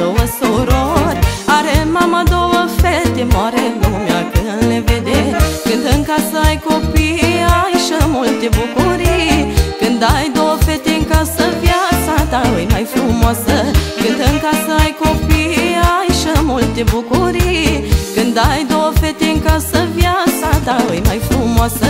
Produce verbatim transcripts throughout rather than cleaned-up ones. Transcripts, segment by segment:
două surori. Are mama două fete, moare lumea când le vede. Când în casă ai copii, ai și multe bucurii. Când ai două fete în casă, viața ta e mai frumoasă. Când în casă ai copii, ai și multe bucurii. Când ai două fete în casă, viața ta e mai frumoasă.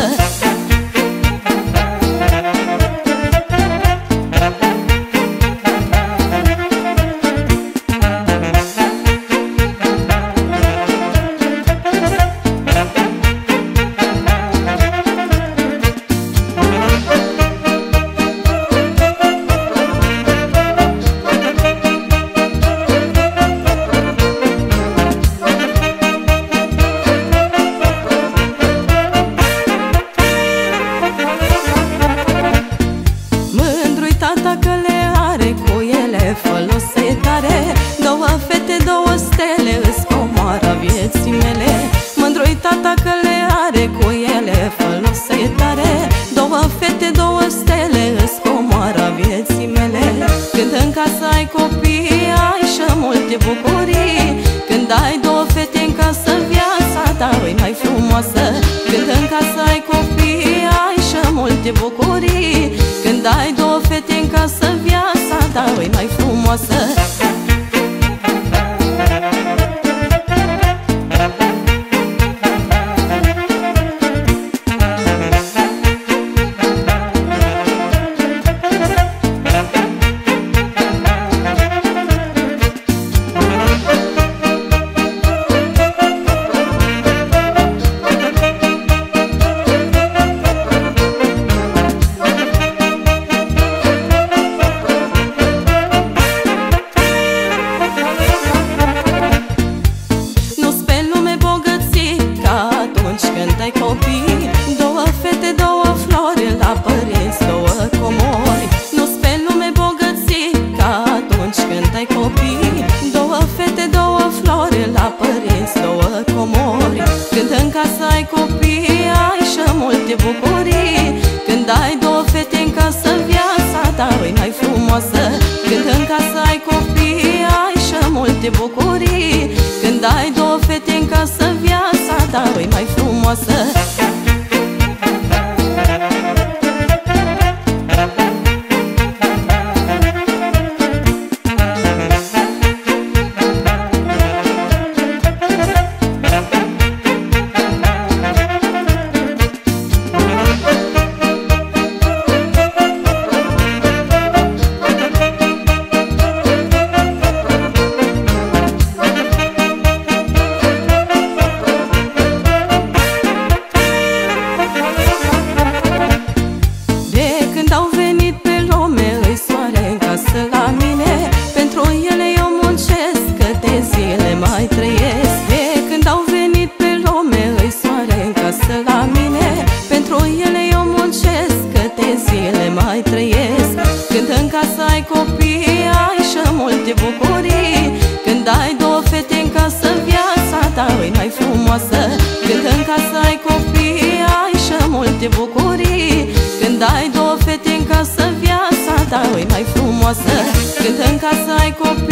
Când în casă ai copii,